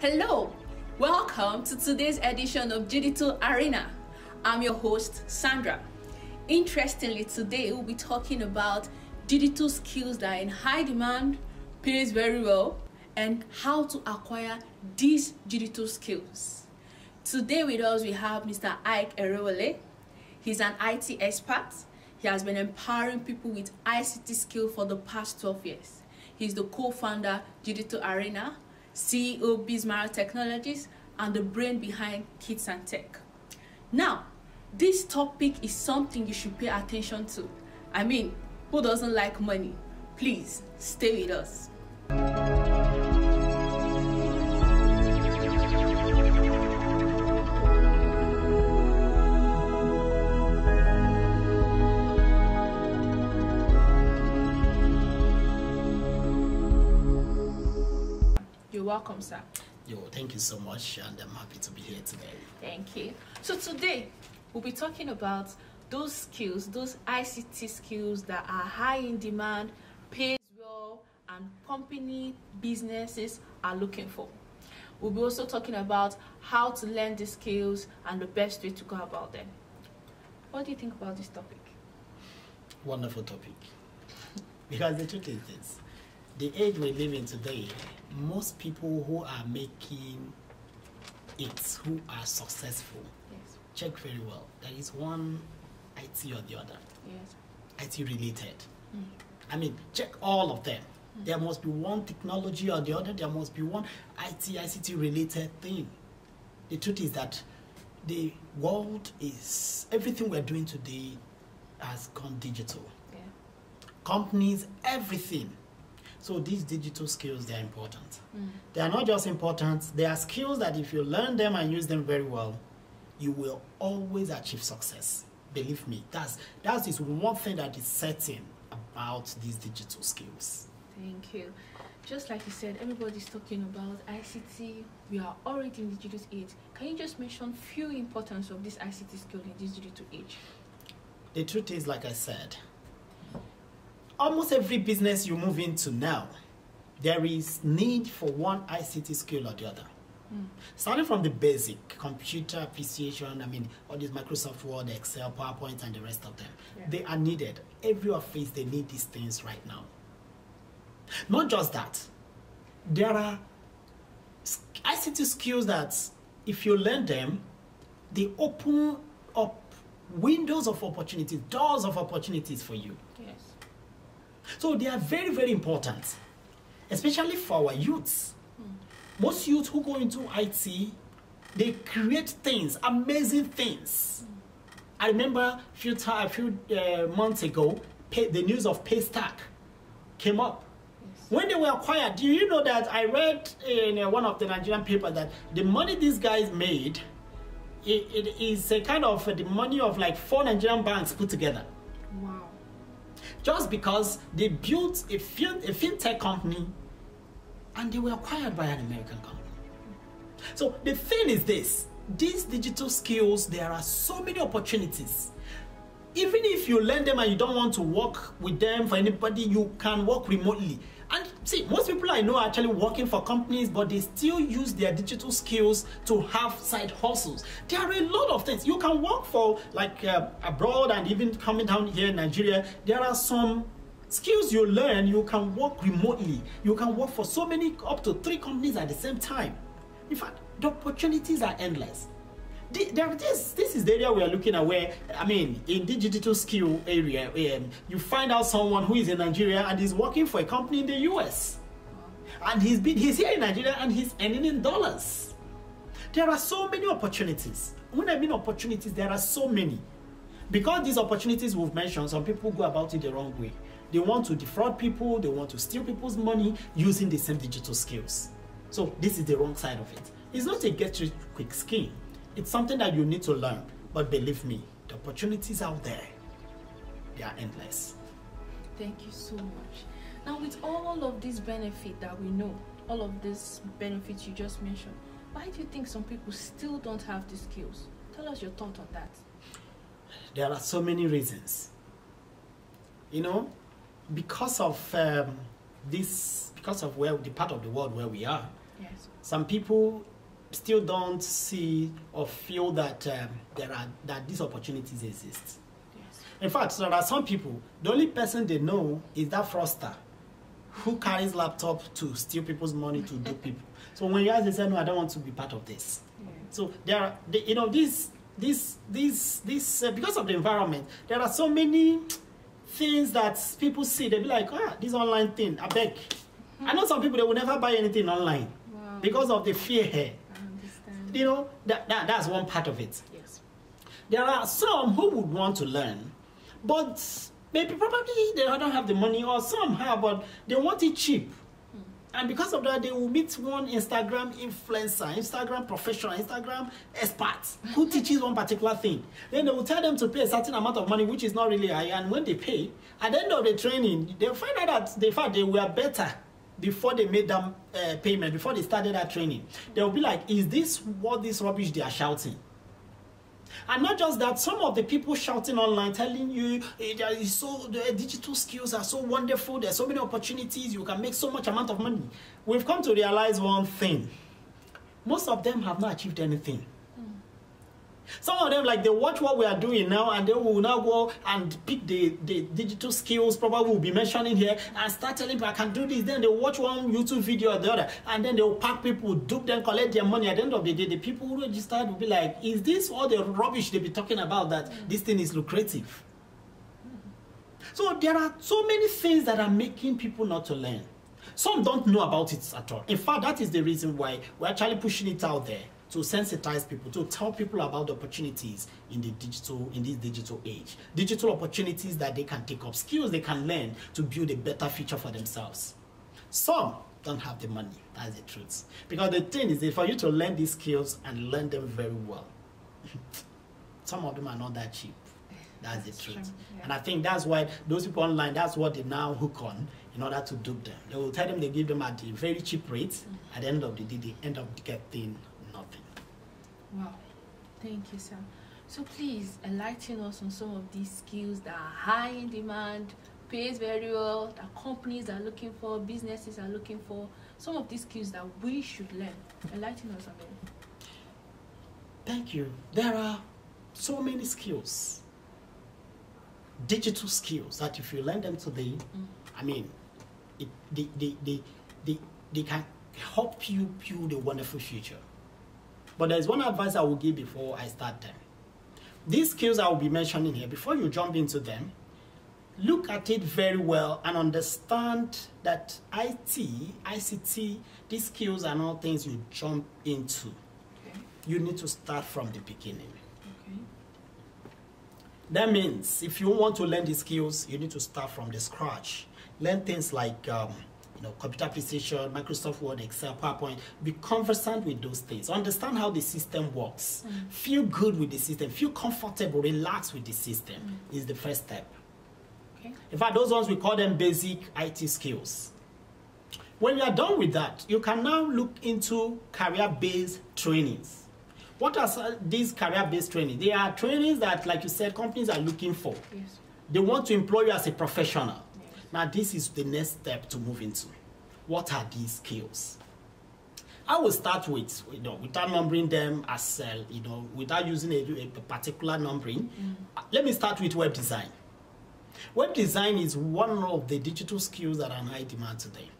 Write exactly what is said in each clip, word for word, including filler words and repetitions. Hello, welcome to today's edition of Digital Arena. I'm your host, Sandra. Interestingly, today we'll be talking about digital skills that are in high demand, pays very well, and how to acquire these digital skills. Today with us we have Mister Ike Erewole. He's an I T expert. He has been empowering people with I C T skills for the past twelve years. He's the co-founder of Digital Arena, C E O Bizmarrow Technologies, and the brain behind Kids and Tech. Now, this topic is something you should pay attention to. I mean, who doesn't like money? Please stay with us. Welcome, sir. Yo, thank you so much, and I'm happy to be here today. Thank you. So today we'll be talking about those skills, those I C T skills that are high in demand, pays well, and company businesses are looking for. We'll be also talking about how to learn these skills and the best way to go about them. What do you think about this topic? Wonderful topic. Because the truth is this. The age we live in today, most people who are making it, who are successful, yes, check very well. There is one I T or the other, yes, I T related. Mm. I mean, check all of them. Mm. There must be one technology or the other. There must be one I T, I C T related thing. The truth is that the world is, everything we're doing today has gone digital. Yeah. Companies, everything. So these digital skills, they are important. Mm. They are not just important, they are skills that if you learn them and use them very well, you will always achieve success. Believe me, that's, that is one thing that is certain about these digital skills. Thank you. Just like you said, everybody's talking about I C T. We are already in the digital age. Can you just mention few importance of this I C T skill in this digital age? The truth is, like I said, almost every business you move into now, there is need for one I C T skill or the other. Mm. Starting from the basic, computer appreciation, I mean, all these Microsoft Word, Excel, PowerPoint, and the rest of them. Yeah. They are needed. Every office, they need these things right now. Not just that. There are I C T skills that, if you learn them, they open up windows of opportunities, doors of opportunities for you. Yes. So they are very, very important, especially for our youths. Mm. Most youths who go into I T, they create things, amazing things. Mm. I remember a few, a few uh, months ago, pay, the news of Paystack came up. Yes. When they were acquired, do you know that I read in uh, one of the Nigerian papers that the money these guys made, it, it is a kind of uh, the money of like four Nigerian banks put together. Wow. Just because they built a, fin a fintech company and they were acquired by an American company. So the thing is this, these digital skills, there are so many opportunities. Even if you learn them and you don't want to work with them for anybody, you can work remotely. And see, most people I know are actually working for companies, but they still use their digital skills to have side hustles. There are a lot of things. You can work for, like, uh, abroad, and even coming down here in Nigeria, there are some skills you learn. You can work remotely. You can work for so many, up to three companies at the same time. In fact, the opportunities are endless. There, this, this is the area we are looking at where, I mean, in the digital skill area, um, you find out someone who is in Nigeria and is working for a company in the U S. And he's, been, he's here in Nigeria and he's earning in dollars. There are so many opportunities. When I mean opportunities, there are so many. Because these opportunities we've mentioned, some people go about it the wrong way. They want to defraud people, they want to steal people's money using the same digital skills. So this is the wrong side of it. It's not a get-rich-quick scheme. It's something that you need to learn, but believe me, the opportunities out there, they are endless. Thank you so much. Now, with all of these benefits that we know, all of these benefits you just mentioned, why do you think some people still don't have these skills? Tell us your thought on that. There are so many reasons. You know, because of um, this, because of where the part of the world where we are, Yes. Some people still don't see or feel that um, there are that these opportunities exist. Yes. In fact, there are some people, the only person they know is that fraudster who carries laptop to steal people's money to dupe people. So when you ask, they say, no, I don't want to be part of this. Yeah. So there are, they, you know, this, this, this, this, uh, because of the environment, there are so many things that people see. They be like, ah, this online thing, I beg. I know some people, they will never buy anything online. Wow. Because of the fear. I understand. You know, that, that, that's one part of it. Yes. There are some who would want to learn, but maybe probably they don't have the money, or some have, but they want it cheap. Mm. And because of that, they will meet one Instagram influencer, Instagram professional, Instagram expert, who teaches one particular thing. Then they will tell them to pay a certain amount of money, which is not really high. And when they pay, at the end of the training, they'll find out that, in fact, they were better before they made them uh, payment, before they started that training. They'll be like, is this what this rubbish they are shouting? And not just that, some of the people shouting online, telling you, hey, there is so, the digital skills are so wonderful, there are so many opportunities, you can make so much amount of money. We've come to realize one thing. Most of them have not achieved anything. Mm. Some of them, like, they watch what we are doing now, and they will now go and pick the, the digital skills, probably will be mentioning here, and start telling people, I can do this. Then they watch one YouTube video or the other, and then they will pack people, dupe them, collect their money. At the end of the day, the people who registered will be like, is this all the rubbish they be talking about, that mm-hmm. this thing is lucrative? Mm-hmm. So there are so many things that are making people not to learn. Some don't know about it at all. In fact, that is the reason why we're actually pushing it out there, to sensitize people, to tell people about the opportunities in the digital, in this digital age. Digital opportunities that they can take up, skills they can learn to build a better future for themselves. Some don't have the money, that's the truth. Because the thing is that for you to learn these skills and learn them very well, some of them are not that cheap. That's, that's the truth. True, yeah. And I think that's why those people online, that's what they now hook on in order to dupe them. They will tell them they give them at a very cheap rate. Mm-hmm. At the end of the day, they end up getting nothing. Wow. Thank you, sir. So please enlighten us on some of these skills that are high in demand, pays very well, that companies are looking for, businesses are looking for, some of these skills that we should learn. Enlighten us on them. Thank you. There are so many skills, digital skills, that if you learn them today, mm. I mean, it, they, they, they, they, they can help you build a wonderful future. But there's one advice I will give before I start them. These skills I will be mentioning here, before you jump into them, look at it very well and understand that I T, I C T, these skills are not things you jump into. Okay. You need to start from the beginning. Okay. That means if you want to learn these skills, you need to start from the scratch. Learn things like um, You know, computer application, Microsoft Word, Excel, PowerPoint. Be conversant with those things. Understand how the system works. Mm. Feel good with the system. Feel comfortable, relax with the system. Mm. Is the first step. Okay. In fact, those ones, we call them basic I T skills. When you are done with that, you can now look into career-based trainings. What are these career-based trainings? They are trainings that, like you said, companies are looking for. Yes. They want to employ you as a professional. Now, this is the next step to move into. What are these skills? I will start with, you know, without numbering them as, uh, you know, without using a, a particular numbering. Mm. Let me start with web design. Web design is one of the digital skills that are in high demand today.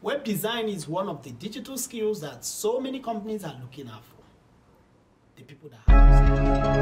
Web design is one of the digital skills that so many companies are looking out for. The people that have